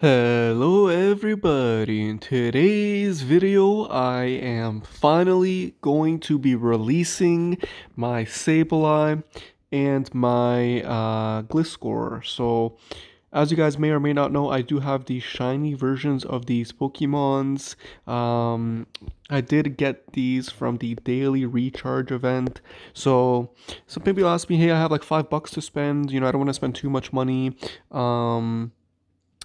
Hello everybody, in today's video I am finally going to be releasing my Sableye and my Gliscor. So as you guys may or may not know, I do have the shiny versions of these Pokemons. I did get these from the daily recharge event. So some people ask me, hey, I have like $5 to spend, you know, I don't want to spend too much money.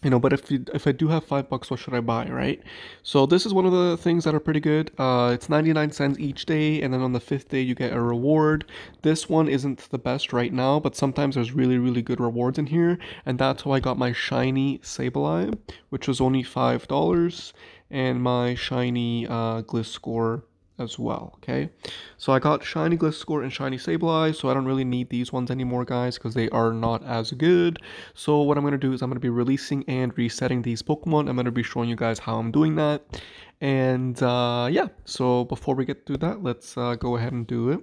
You know, but if I do have $5, what should I buy, right? So this is one of the things that are pretty good. It's 99 cents each day, and then on the 5th day you get a reward. This one isn't the best right now, but sometimes there's really good rewards in here, and that's how I got my shiny Sableye, which was only $5, and my shiny Gliscor as well. Okay, so I got shiny Gliscor and shiny Sableye, so I don't really need these ones anymore, guys, because they are not as good. So what I'm going to do is I'm going to be releasing and resetting these Pokemon. I'm going to be showing you guys how I'm doing that, and yeah, so before we get to that, let's go ahead and do it.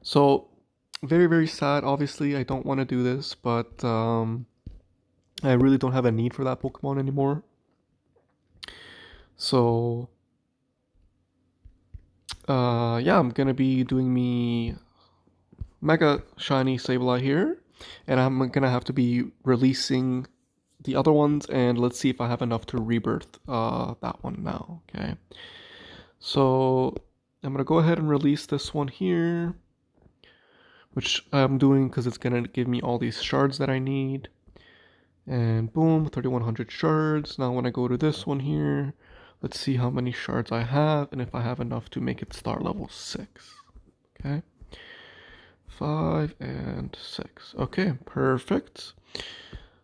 So very sad, obviously I don't want to do this, but I really don't have a need for that Pokemon anymore. So yeah, I'm gonna be doing me mega shiny Sableye here, and I'm gonna have to be releasing the other ones, and let's see if I have enough to rebirth that one now. Okay, so I'm gonna go ahead and release this one here, which I'm doing because it's gonna give me all these shards that I need, and boom, 3100 shards. Now when I go to this one here, let's see how many shards I have and if I have enough to make it star level 6. Okay, 5 and 6. Okay, perfect.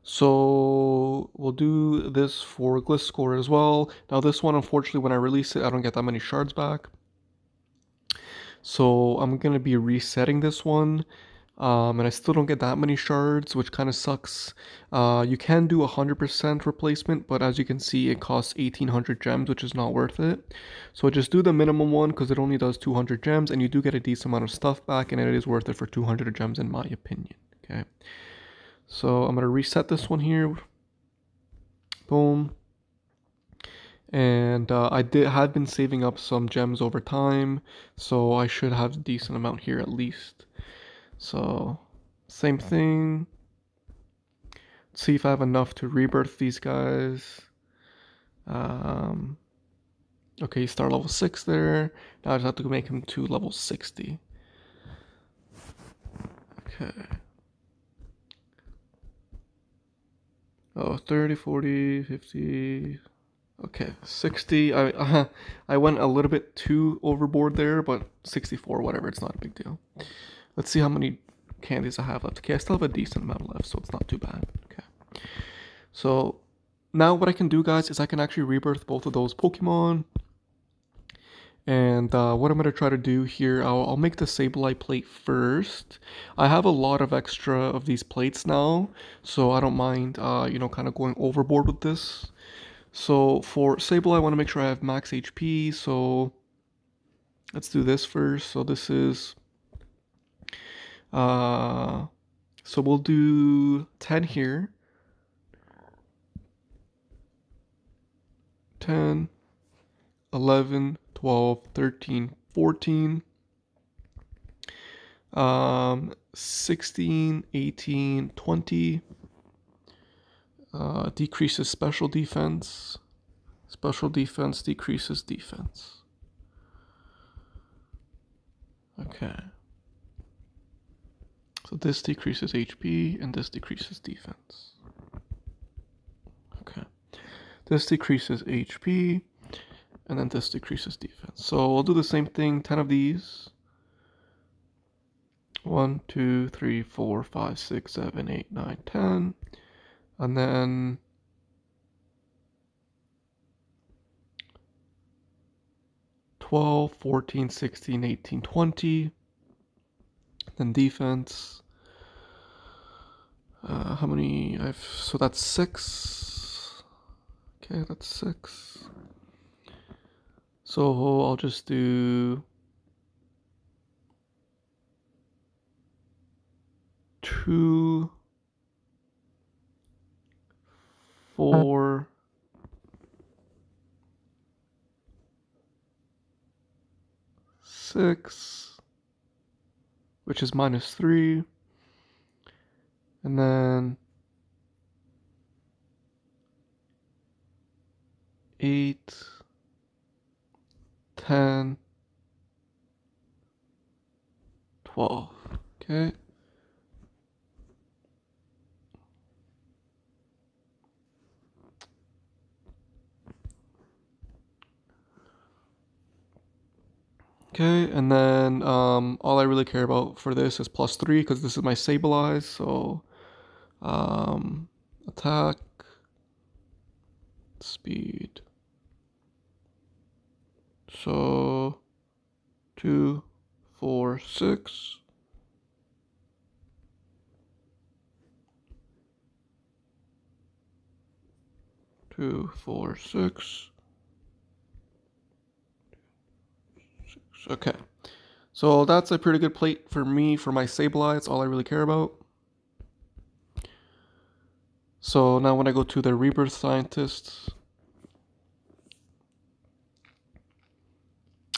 So we'll do this for Gliscor as well. Now this one, unfortunately, when I release it, I don't get that many shards back. So I'm going to be resetting this one. And I still don't get that many shards, which kind of sucks. You can do 100% replacement, but as you can see, it costs 1800 gems, which is not worth it. So just do the minimum one, because it only does 200 gems, and you do get a decent amount of stuff back, and it is worth it for 200 gems in my opinion. Okay, so I'm going to reset this one here. Boom. And I have been saving up some gems over time, so I should have a decent amount here at least. So same thing. Let's see if I have enough to rebirth these guys. Okay, start level 6 there. Now I just have to make him to level 60. Okay. Oh, 30, 40, 50. Okay, 60. I went a little bit too overboard there, but 64, whatever, it's not a big deal. Let's see how many candies I have left. Okay, I still have a decent amount left, so it's not too bad. Okay, so now what I can do, guys, is I can actually rebirth both of those Pokemon. And what I'm going to try to do here, I'll make the Sableye plate first. I have a lot of extra of these plates now, so I don't mind, you know, kind of going overboard with this. So for Sableye, I want to make sure I have max HP, so let's do this first. So this is... so we'll do 10 here. 10, 11, 12, 13, 14, 16, 18, 20, decreases special defense decreases defense. Okay. So this decreases HP, and this decreases defense. Okay. This decreases HP, and then this decreases defense. So I'll do the same thing, 10 of these. 1, 2, 3, 4, 5, 6, 7, 8, 9, 10. And then... (12, 14, 16, 18, 20). Then defense, how many I've, so that's 6. Okay, that's 6. So I'll just do 2, for... six, which is -3, and then 8, 10, 12. Okay. Okay, and then all I really care about for this is +3 because this is my Sableye, so attack, speed. So 2, 4, 6. Two, four, six. Okay, so that's a pretty good plate for me, for my Sableye. It's all I really care about. So now when I go to the Rebirth Scientist,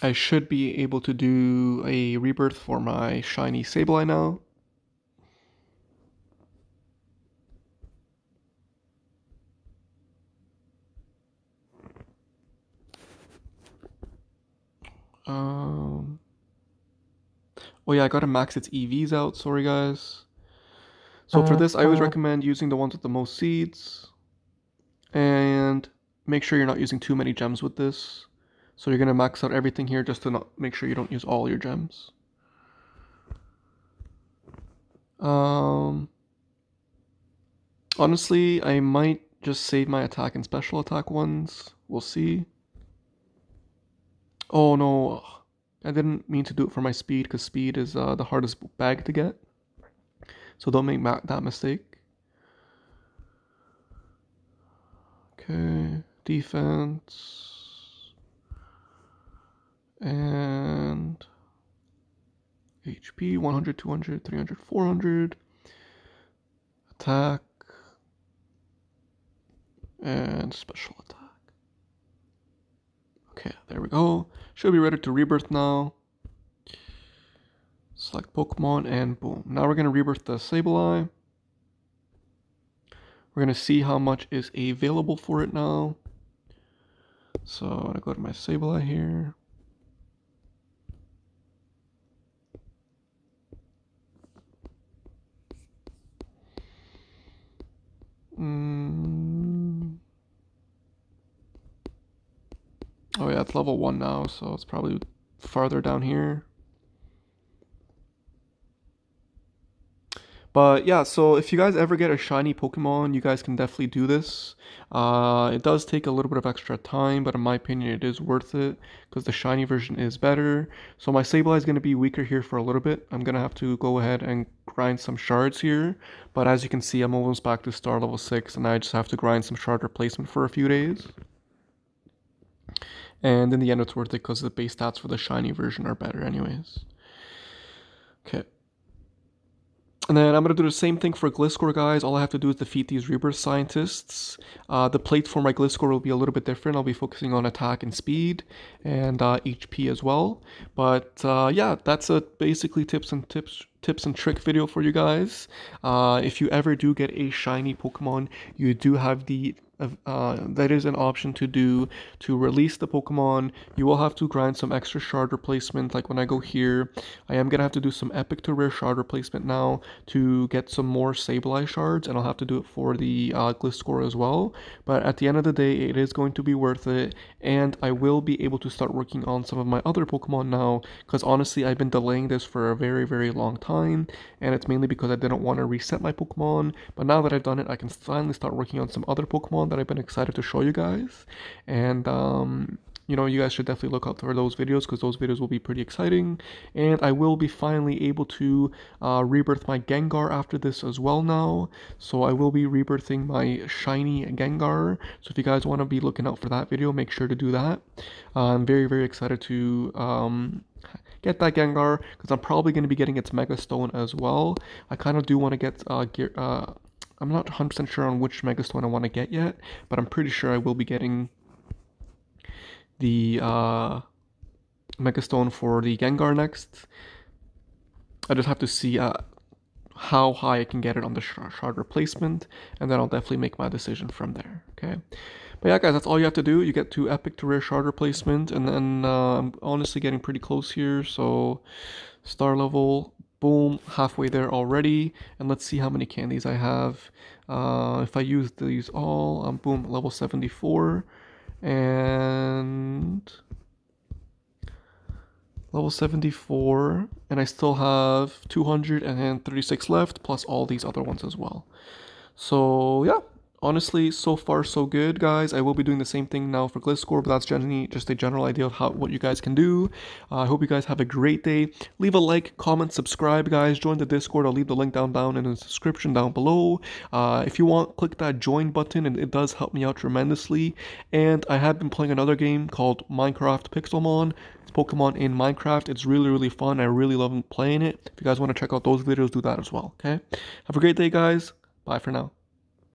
I should be able to do a Rebirth for my shiny Sableye now. Oh yeah, I gotta max its EVs out, sorry guys. So for this, I always recommend using the ones with the most seeds. And make sure you're not using too many gems with this. So you're gonna max out everything here just to not make sure you don't use all your gems. Honestly, I might just save my attack and special attack ones. We'll see. Oh no, I didn't mean to do it for my speed because speed is the hardest bag to get. So don't make that mistake. Okay, defense. And HP, 100, 200, 300, 400. Attack. And special attack. Okay, there we go. Should be ready to rebirth now. Select Pokemon and boom. Now we're going to rebirth the Sableye. We're going to see how much is available for it now. So I'm going to go to my Sableye here. Oh yeah, it's level 1 now, so it's probably farther down here. But yeah, so if you guys ever get a shiny Pokemon, you guys can definitely do this. It does take a little bit of extra time, but in my opinion, it is worth it because the shiny version is better. So my Sableye is going to be weaker here for a little bit. I'm going to have to go ahead and grind some shards here. But as you can see, I'm almost back to star level 6, and I just have to grind some shard replacement for a few days. And in the end, it's worth it because the base stats for the shiny version are better anyways. Okay. And then I'm going to do the same thing for Gliscor, guys. All I have to do is defeat these Rebirth Scientists. The plate for my Gliscor will be a little bit different. I'll be focusing on attack and speed and HP as well. But yeah, that's a basically tips and trick video for you guys. If you ever do get a shiny Pokemon, you do have the... that is an option to release the Pokemon. You will have to grind some extra shard replacement. Like when I go here, I am gonna have to do some epic to rare shard replacement now to get some more Sableye shards, and I'll have to do it for the Gliscor as well. But at the end of the day, it is going to be worth it, and I will be able to start working on some of my other Pokemon now, because honestly, I've been delaying this for a very, very long time, and it's mainly because I didn't want to reset my Pokemon. But now that I've done it, I can finally start working on some other Pokemon that I've been excited to show you guys. And you know, you guys should definitely look out for those videos because those videos will be pretty exciting. And I will be finally able to rebirth my Gengar after this as well now. So I will be rebirthing my shiny Gengar. So if you guys want to be looking out for that video, make sure to do that. I'm very, very excited to get that Gengar because I'm probably going to be getting its Mega Stone as well. I kind of do want to get I'm not 100% sure on which Megastone I want to get yet, but I'm pretty sure I will be getting the Megastone for the Gengar next. I just have to see how high I can get it on the shard replacement, and then I'll definitely make my decision from there, okay? But yeah, guys, that's all you have to do. You get to epic to rare shard replacement, and then I'm honestly getting pretty close here, so star level, boom, halfway there already, and let's see how many candies I have. If I use these all, boom, level 74, and... level 74, and I still have 236 left, plus all these other ones as well. So yeah, honestly, so far so good, guys. I will be doing the same thing now for Gliscor, but that's generally just a general idea of what you guys can do. I hope you guys have a great day. Leave a like, comment, subscribe, guys. Join the Discord. I'll leave the link down in the description down below. If you want, click that join button, and it does help me out tremendously. And I have been playing another game called Minecraft Pixelmon. Pokemon in Minecraft. It's really fun. I really love playing it. If you guys want to check out those videos, do that as well, okay? Have a great day, guys. Bye for now.